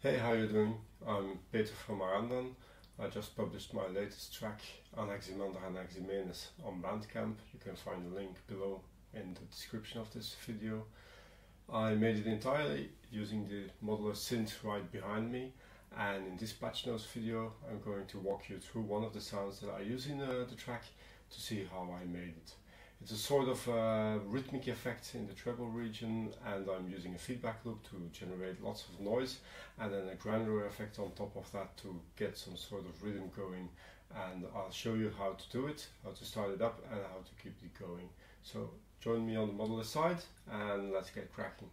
Hey, how are you doing? I'm Peter from Arandon. I just published my latest track, Anaximander Anaximenes, on Bandcamp. You can find the link below in the description of this video. I made it entirely using the modular synth right behind me, and in this patch notes video I'm going to walk you through one of the sounds that I use in the track to see how I made it. It's a sort of rhythmic effect in the treble region, and I'm using a feedback loop to generate lots of noise, and then a granular effect on top of that to get some sort of rhythm going. And I'll show you how to do it, how to start it up and how to keep it going. So join me on the modular side and let's get cracking.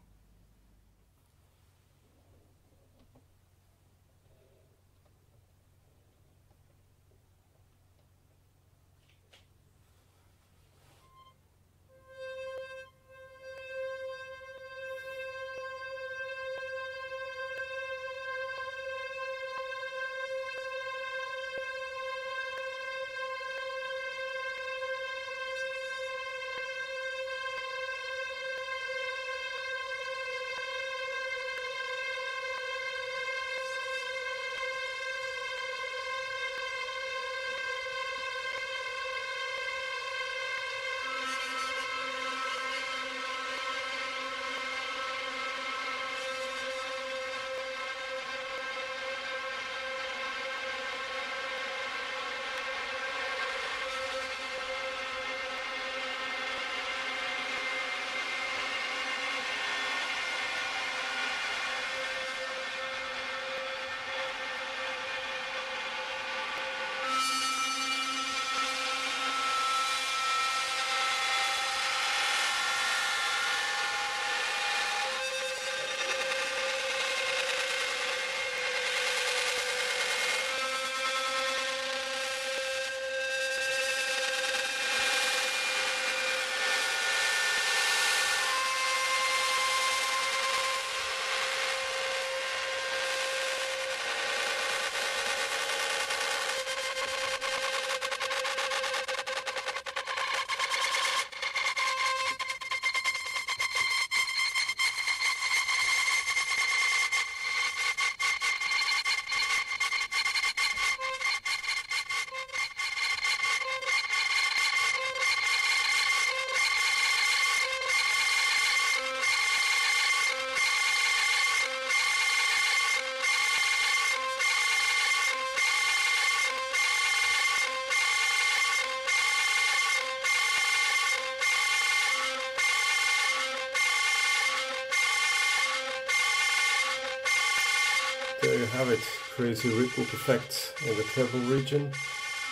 There you have it, crazy rhythmic effects in the treble region,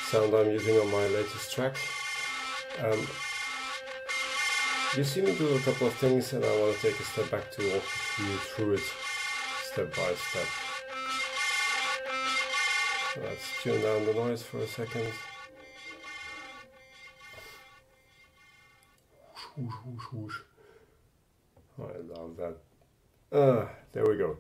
sound I'm using on my latest track. You see me do a couple of things and I want to take a step back to walk you through it step by step. So let's tune down the noise for a second. I love that. There we go.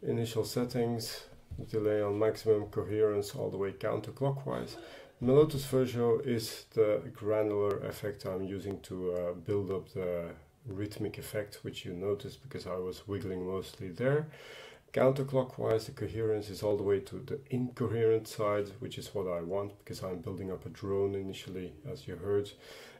Initial settings, delay on maximum, coherence all the way counterclockwise. Melotus Versio is the granular effect I'm using to build up the rhythmic effect, which you noticed because I was wiggling mostly there. Counterclockwise, the coherence is all the way to the incoherent side, which is what I want because I'm building up a drone initially, as you heard.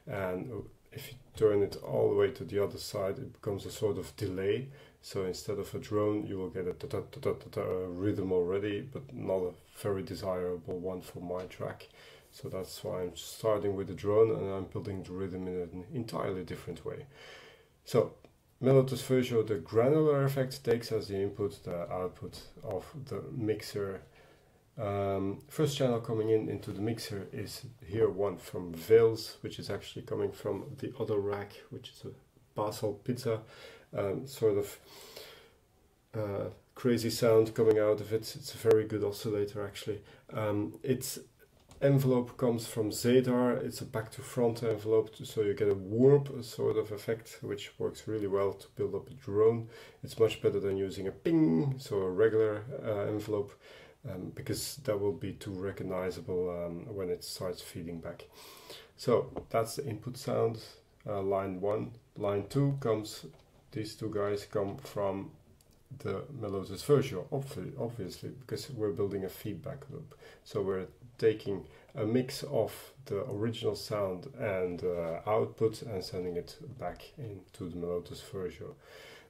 And if you turn it all the way to the other side, it becomes a sort of delay. So instead of a drone, you will get a rhythm already, but not a very desirable one for my track. So that's why I'm starting with the drone and I'm building the rhythm in an entirely different way. So Melotus Versio, the granular effect, takes as the input the output of the mixer. First channel coming into the mixer is here one from Veils, which is actually coming from the other rack, which is a Bastl pizza. Sort of crazy sound coming out of it. It's a very good oscillator actually. Its envelope comes from Zadar. It's a back to front envelope, so you get a warp, a sort of effect, which works really well to build up a drone. It's much better than using a ping, so a regular envelope, because that will be too recognizable when it starts feeding back. So that's the input sound, line 1. Line 2 comes. These two guys come from the Melotus Versio, obviously, because we're building a feedback loop. So we're taking a mix of the original sound and output and sending it back into the Melotus Versio.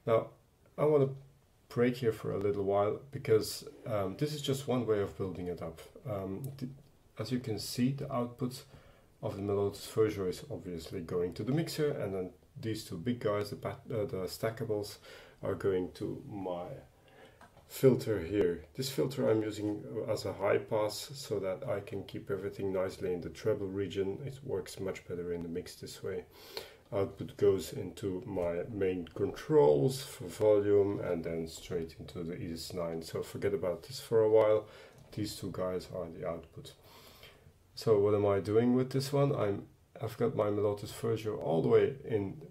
Now, I want to break here for a little while because this is just one way of building it up. As you can see, the output of the Melotus Versio is obviously going to the mixer, and then these two big guys, the stackables, are going to my filter here. This filter I'm using as a high pass so that I can keep everything nicely in the treble region. It works much better in the mix this way. Output goes into my main controls for volume and then straight into the ES9. So forget about this for a while. These two guys are the output. So what am I doing with this one? I've got my Melotus Versio all the way in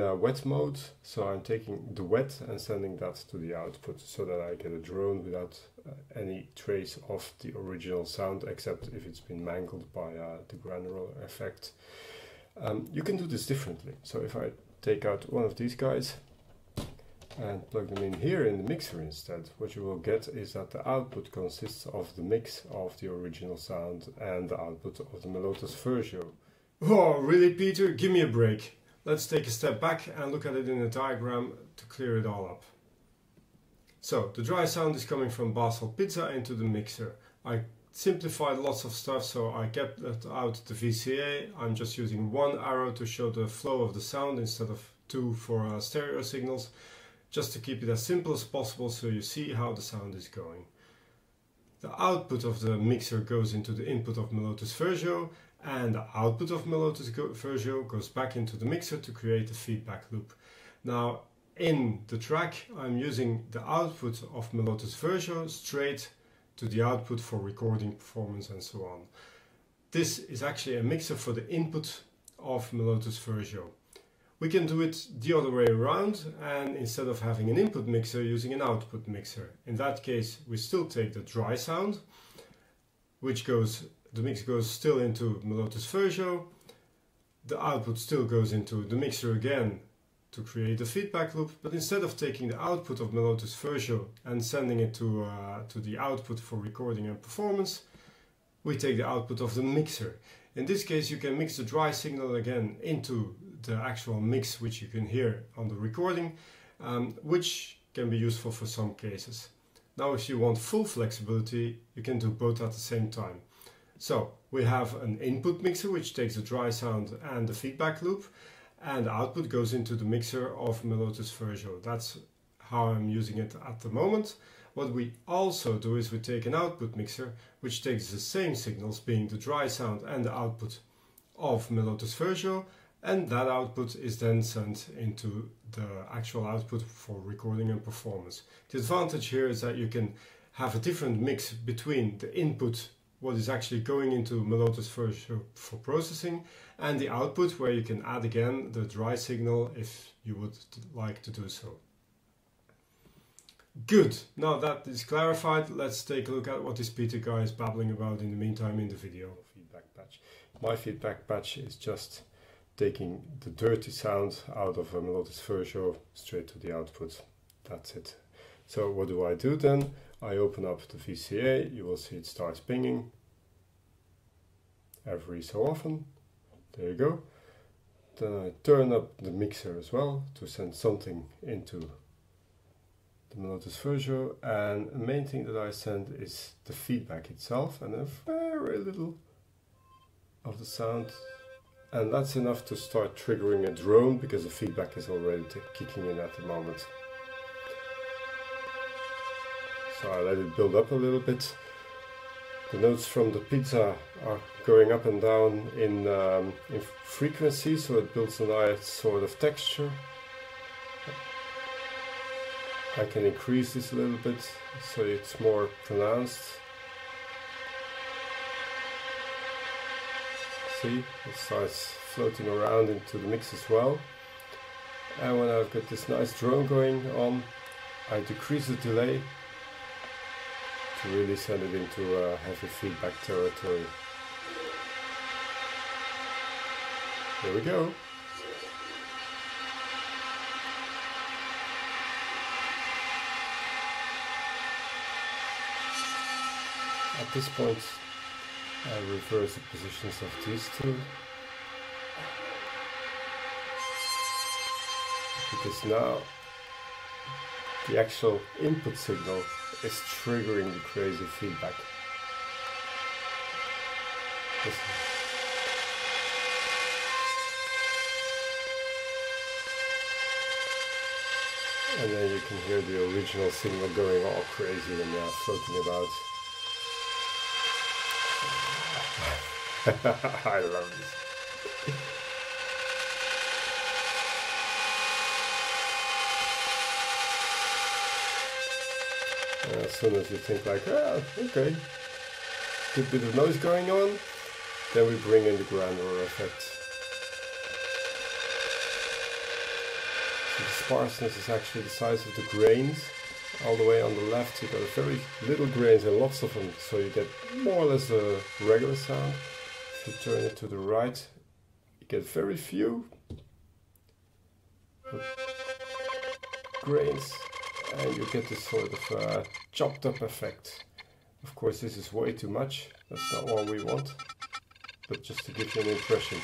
a wet mode, so I'm taking the wet and sending that to the output so that I get a drone without any trace of the original sound, except if it's been mangled by the granular effect. You can do this differently. So if I take out one of these guys and plug them in here in the mixer instead, what you will get is that the output consists of the mix of the original sound and the output of the Melotus Versio. Oh, really, Peter? Give me a break. Let's take a step back and look at it in a diagram to clear it all up. So, the dry sound is coming from Bastl Pizza into the mixer. I simplified lots of stuff, so I kept out the VCA. I'm just using one arrow to show the flow of the sound instead of two for stereo signals, just to keep it as simple as possible so you see how the sound is going. The output of the mixer goes into the input of Melotus Versio, and the output of Melotus Versio goes back into the mixer to create a feedback loop. Now, in the track, I'm using the output of Melotus Versio straight to the output for recording, performance, and so on. This is actually a mixer for the input of Melotus Versio. We can do it the other way around, and instead of having an input mixer, using an output mixer. In that case, we still take the dry sound, which goes, the mix goes still into Melotus Versio, the output still goes into the mixer again to create a feedback loop, but instead of taking the output of Melotus Versio and sending it to the output for recording and performance, we take the output of the mixer. In this case, you can mix the dry signal again into the actual mix, which you can hear on the recording, which can be useful for some cases. Now, if you want full flexibility, you can do both at the same time. So we have an input mixer which takes the dry sound and the feedback loop, and the output goes into the mixer of Melotus Versio. That's how I'm using it at the moment. What we also do is we take an output mixer which takes the same signals, being the dry sound and the output of Melotus Versio, and that output is then sent into the actual output for recording and performance. The advantage here is that you can have a different mix between the input, what is actually going into Melotus Versio for processing, and the output, where you can add again the dry signal if you would like to do so. Good, now that is clarified, let's take a look at what this Peter guy is babbling about in the meantime in the video. Feedback patch. My feedback patch is just taking the dirty sound out of a Melotus Versio straight to the output. That's it. So what do I do then? I open up the VCA, you will see it starts pinging every so often. There you go. Then I turn up the mixer as well to send something into the Melotus Versio, and the main thing that I send is the feedback itself and a very little of the sound. And that's enough to start triggering a drone because the feedback is already kicking in at the moment. So I let it build up a little bit. The notes from the pizza are going up and down in frequency, so it builds a nice sort of texture. I can increase this a little bit so it's more pronounced. See, it starts floating around into the mix as well. And when I've got this nice drone going on, I decrease the delay to really send it into heavy feedback territory. There we go. At this point, I reverse the positions of these two, because now the actual input signal is triggering the crazy feedback. Listen. And then you can hear the original signal going all crazy and floating about. I love this. As soon as you think like, ah, okay, good bit of noise going on, then we bring in the granular effect. The sparseness is actually the size of the grains. All the way on the left you got very little grains and lots of them, so you get more or less a regular sound. If you turn it to the right, you get very few grains, and you get this sort of chopped up effect. Of course this is way too much, that's not what we want, but just to give you an impression.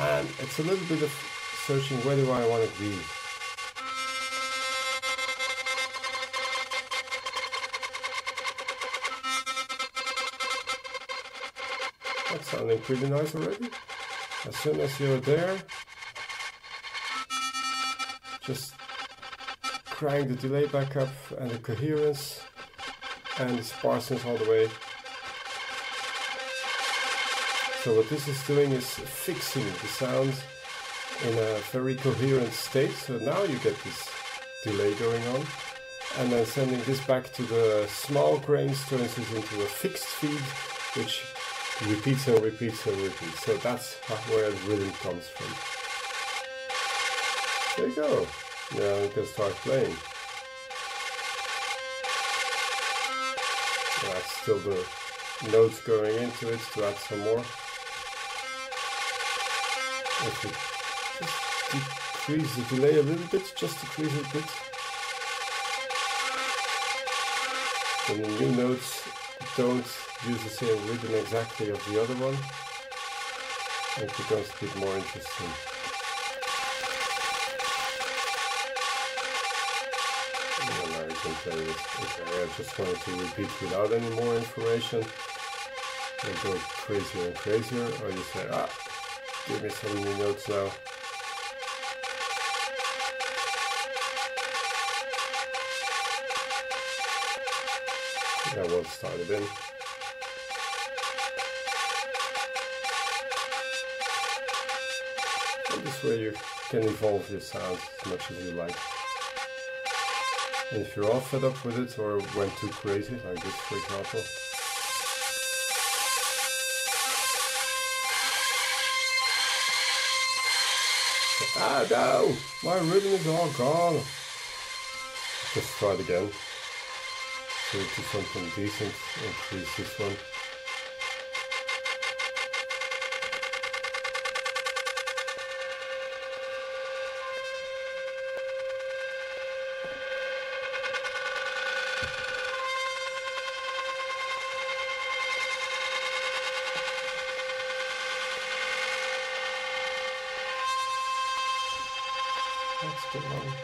And it's a little bit of searching, where do I want it to be? That's sounding pretty nice already. As soon as you're there, just crank the delay back up and the coherence and the sparseness all the way. So what this is doing is fixing the sound in a very coherent state, so now you get this delay going on, and then sending this back to the small grains turns it into a fixed feed, which repeats and repeats and repeats. So that's where the rhythm comes from. There you go. Now we can start playing. And that's still the notes going into it to add some more. Okay. Just decrease the delay a little bit, just decrease it a bit. And the new notes don't use the same rhythm exactly of the other one. It becomes a bit more interesting. And now you can play it. Okay, I just wanted to repeat without any more information. They go crazier and crazier, or you say, ah, give me some new notes now. I won't start it in. And this way you can evolve your sound as much as you like. And if you're all fed up with it or went too crazy, like this for example, ah no! My rhythm is all gone! Just try it again. Do something decent, increase this one. That's the one.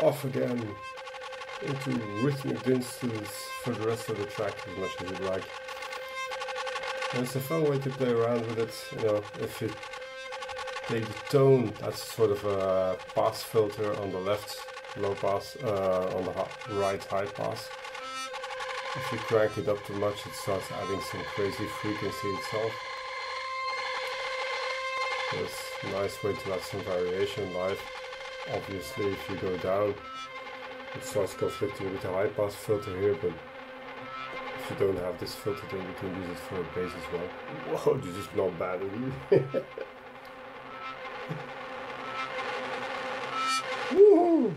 Off again into rhythmic dances for the rest of the track as much as you like. And it's a fun way to play around with it, you know, if you take the tone, that's sort of a pass filter on the left, low pass, on the right, high pass. If you crank it up too much, it starts adding some crazy frequency itself. So it's a nice way to add some variation live. Obviously, if you go down, it starts conflicting with the high pass filter here, but if you don't have this filter, then you can use it for a bass as well. Whoa, this is not bad, is it? Woohoo!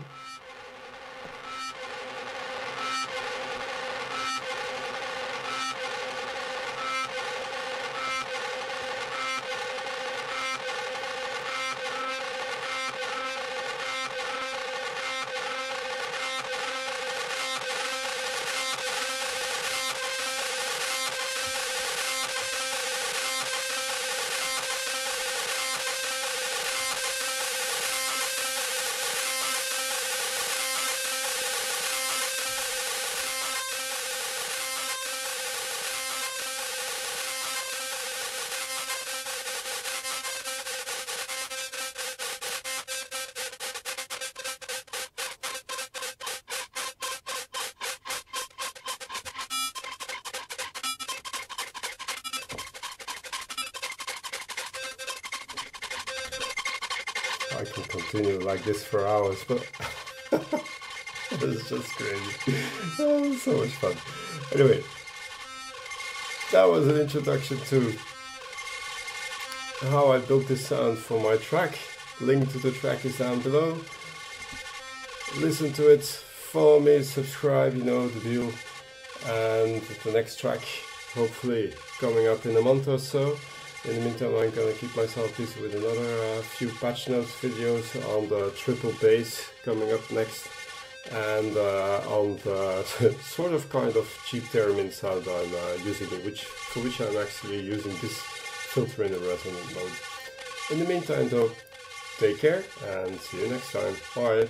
I can continue like this for hours, but it's just crazy. Oh, so much fun. Anyway, that was an introduction to how I built this sound for my track. Link to the track is down below. Listen to it, follow me, subscribe, you know the deal. And the next track, hopefully coming up in a month or so. In the meantime, I'm gonna keep myself busy with another few patch notes videos on the triple bass coming up next, and on the sort of kind of cheap theremin sound I'm using, for which I'm actually using this filter in the resonant mode. In the meantime though, take care and see you next time. Bye!